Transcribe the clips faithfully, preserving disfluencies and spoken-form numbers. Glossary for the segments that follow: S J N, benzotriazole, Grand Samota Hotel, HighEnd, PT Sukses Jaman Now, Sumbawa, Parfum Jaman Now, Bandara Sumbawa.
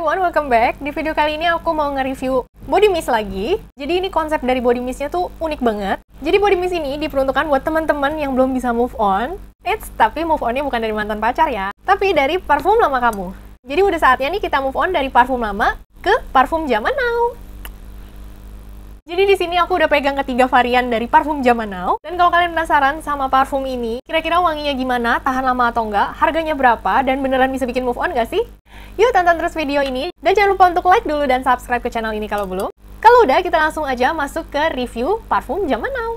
everyone, welcome back. Di video kali ini aku mau nge-review body mist lagi. Jadi ini konsep dari body mistnya tuh unik banget. Jadi body mist ini diperuntukkan buat teman-teman yang belum bisa move on. Eits, tapi move onnya bukan dari mantan pacar ya, tapi dari parfum lama kamu. Jadi udah saatnya nih kita move on dari parfum lama ke parfum zaman now. Jadi di sini aku udah pegang ketiga varian dari parfum zaman now. Dan kalau kalian penasaran sama parfum ini, kira-kira wanginya gimana, tahan lama atau enggak, harganya berapa, dan beneran bisa bikin move on gak sih? Yuk tonton terus video ini, dan jangan lupa untuk like dulu dan subscribe ke channel ini kalau belum. Kalau udah, kita langsung aja masuk ke review parfum zaman now.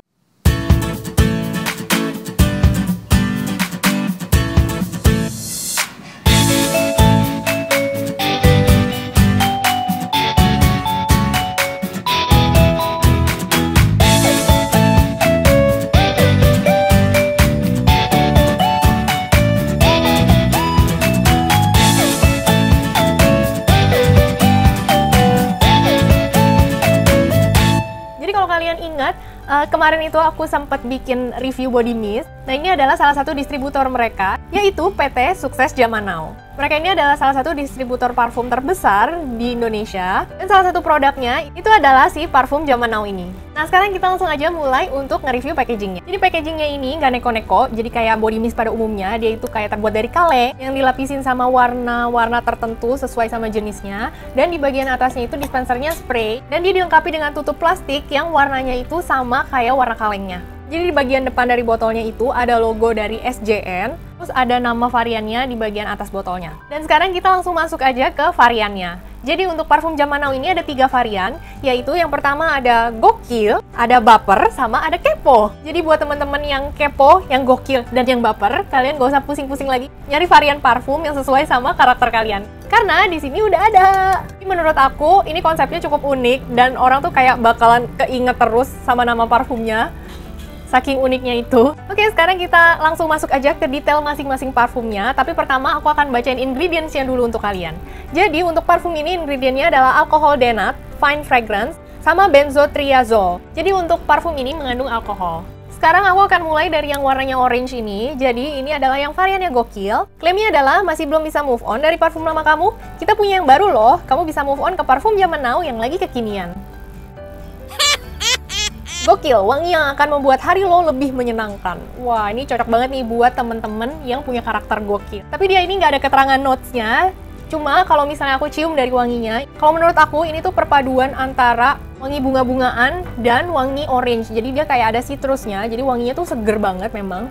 Ingat, uh, kemarin itu aku sempat bikin review body mist. Nah, ini adalah salah satu distributor mereka, yaitu P T Sukses Jaman Now. Mereka ini adalah salah satu distributor parfum terbesar di Indonesia, dan salah satu produknya itu adalah si parfum Jaman Now ini. Nah, sekarang kita langsung aja mulai untuk nge-review packagingnya. Jadi packagingnya ini nggak neko-neko, jadi kayak body mist pada umumnya, dia itu kayak terbuat dari kale yang dilapisin sama warna-warna tertentu sesuai sama jenisnya, dan di bagian atasnya itu dispensernya spray, dan dia dilengkapi dengan tutup plastik yang warnanya itu sama kayak warna kalengnya. Jadi di bagian depan dari botolnya itu ada logo dari S J N, terus ada nama variannya di bagian atas botolnya. Dan sekarang kita langsung masuk aja ke variannya. Jadi untuk parfum Jaman Now ini ada tiga varian, yaitu yang pertama ada gokil, ada baper, sama ada kepo. Jadi buat teman-teman yang kepo, yang gokil, dan yang baper, kalian gak usah pusing-pusing lagi nyari varian parfum yang sesuai sama karakter kalian. Karena di sini udah ada. Jadi menurut aku ini konsepnya cukup unik, dan orang tuh kayak bakalan keinget terus sama nama parfumnya. Saking uniknya itu. Oke, sekarang kita langsung masuk aja ke detail masing-masing parfumnya. Tapi pertama aku akan bacain ingredients-nya dulu untuk kalian. Jadi untuk parfum ini ingredientnya adalah alkohol denat, fine fragrance, sama benzotriazole. Jadi untuk parfum ini mengandung alkohol. Sekarang aku akan mulai dari yang warnanya orange ini. Jadi ini adalah yang variannya gokil. Klaimnya adalah masih belum bisa move on dari parfum lama kamu? Kita punya yang baru loh. Kamu bisa move on ke parfum Jaman Now yang lagi kekinian. Gokil, wangi yang akan membuat hari lo lebih menyenangkan. Wah, ini cocok banget nih buat temen-temen yang punya karakter gokil. Tapi dia ini nggak ada keterangan notes-nya. Cuma kalau misalnya aku cium dari wanginya, kalau menurut aku ini tuh perpaduan antara wangi bunga-bungaan dan wangi orange. Jadi dia kayak ada citrusnya, jadi wanginya tuh seger banget memang.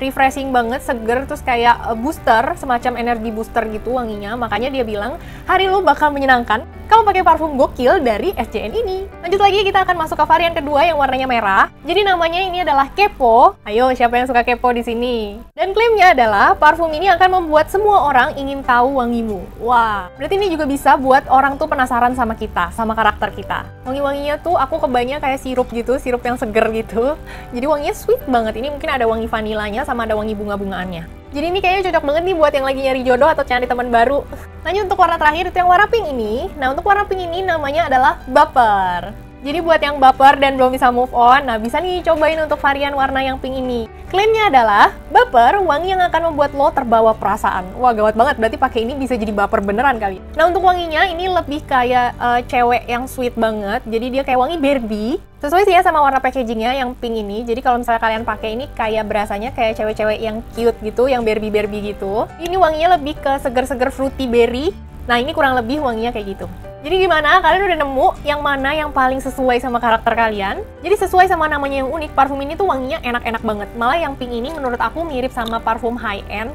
Refreshing banget, seger, terus kayak booster, semacam energi booster gitu wanginya. Makanya dia bilang, hari lu bakal menyenangkan kalau pakai parfum gokil dari S J N ini. Lanjut lagi, kita akan masuk ke varian kedua yang warnanya merah. Jadi namanya ini adalah kepo. Ayo, siapa yang suka kepo di sini? Dan klaimnya adalah, parfum ini akan membuat semua orang ingin tahu wangimu. Wah, berarti ini juga bisa buat orang tuh penasaran sama kita, sama karakter kita. Wangi-wanginya tuh aku kebanyakan kayak sirup gitu, sirup yang seger gitu. Jadi wanginya sweet banget. Ini mungkin ada wangi vanilanya, sama ada wangi bunga-bungaannya. Jadi ini kayaknya cocok banget nih buat yang lagi nyari jodoh atau cari teman baru. Lanjut untuk warna terakhir itu yang warna pink ini. Nah, untuk warna pink ini namanya adalah baper. Jadi buat yang baper dan belum bisa move on, nah bisa nih cobain untuk varian warna yang pink ini. Klaimnya adalah baper, wangi yang akan membuat lo terbawa perasaan. Wah, gawat banget, berarti pakai ini bisa jadi baper beneran kali. Nah, untuk wanginya ini lebih kayak uh, cewek yang sweet banget. Jadi dia kayak wangi Barbie. Sesuai sih ya sama warna packagingnya yang pink ini. Jadi kalau misalnya kalian pakai ini kayak berasanya kayak cewek-cewek yang cute gitu, yang Barbie-Barbie gitu. Ini wanginya lebih ke seger-seger fruity berry. Nah, ini kurang lebih wanginya kayak gitu. Jadi gimana? Kalian udah nemu yang mana yang paling sesuai sama karakter kalian? Jadi sesuai sama namanya yang unik, parfum ini tuh wanginya enak-enak banget. Malah yang pink ini menurut aku mirip sama parfum high-end.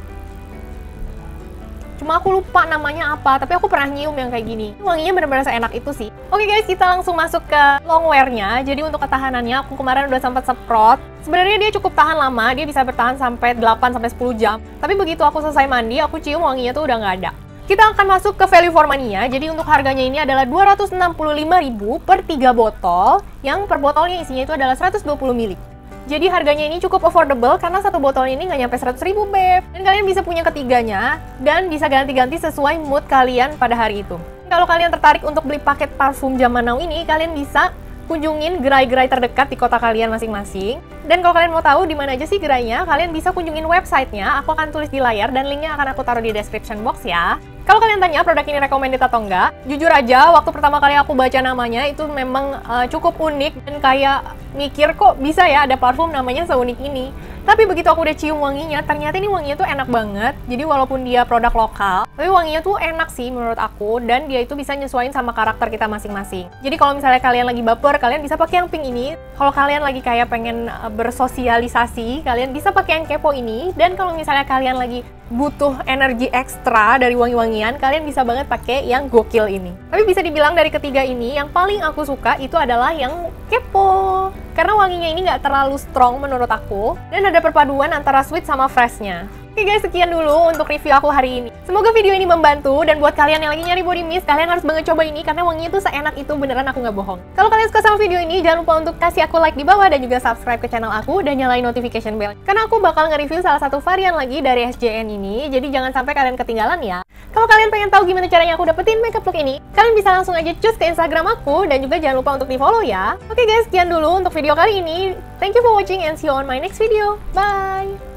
Cuma aku lupa namanya apa, tapi aku pernah nyium yang kayak gini. Wanginya bener-bener seenak itu sih. Oke guys, kita langsung masuk ke longwear-nya. Jadi untuk ketahanannya, aku kemarin udah sempat semprot. Sebenarnya dia cukup tahan lama, dia bisa bertahan sampai delapan sampai sepuluh jam. Tapi begitu aku selesai mandi, aku cium wanginya tuh udah nggak ada. Kita akan masuk ke value for money-nya. Jadi untuk harganya ini adalah dua ratus enam puluh lima ribu per tiga botol, yang per botolnya isinya itu adalah seratus dua puluh mililiter. Jadi harganya ini cukup affordable karena satu botolnya ini nggak nyampe seratus ribu, beb. Dan kalian bisa punya ketiganya dan bisa ganti-ganti sesuai mood kalian pada hari itu. Kalau kalian tertarik untuk beli paket parfum Jaman Now ini, kalian bisa kunjungin gerai-gerai terdekat di kota kalian masing-masing. Dan kalau kalian mau tahu di mana aja sih gerainya, kalian bisa kunjungin websitenya. Aku akan tulis di layar dan linknya akan aku taruh di description box ya. Kalau kalian tanya produk ini recommended atau enggak, jujur aja waktu pertama kali aku baca namanya itu memang uh, cukup unik dan kayak mikir kok bisa ya ada parfum namanya seunik ini. Tapi begitu aku udah cium wanginya, ternyata ini wanginya tuh enak banget. Jadi walaupun dia produk lokal, tapi wanginya tuh enak sih menurut aku, dan dia itu bisa nyesuaiin sama karakter kita masing-masing. Jadi kalau misalnya kalian lagi baper, kalian bisa pakai yang pink ini. Kalau kalian lagi kayak pengen bersosialisasi, kalian bisa pakai yang kepo ini. Dan kalau misalnya kalian lagi butuh energi ekstra dari wangi-wangian, kalian bisa banget pakai yang gokil ini. Tapi bisa dibilang dari ketiga ini, yang paling aku suka itu adalah yang kepo. Karena wanginya ini nggak terlalu strong menurut aku, dan ada perpaduan antara sweet sama freshnya. Oke guys, sekian dulu untuk review aku hari ini. Semoga video ini membantu, dan buat kalian yang lagi nyari body mist, kalian harus banget coba ini karena wanginya tuh seenak itu, beneran aku nggak bohong. Kalau kalian suka sama video ini, jangan lupa untuk kasih aku like di bawah dan juga subscribe ke channel aku dan nyalain notification bell. Karena aku bakal nge-review salah satu varian lagi dari S J N ini, jadi jangan sampai kalian ketinggalan ya. Kalau kalian pengen tahu gimana caranya aku dapetin makeup look ini, kalian bisa langsung aja cus ke Instagram aku dan juga jangan lupa untuk di-follow ya. Oke guys, sekian dulu untuk video kali ini. Thank you for watching and see you on my next video. Bye.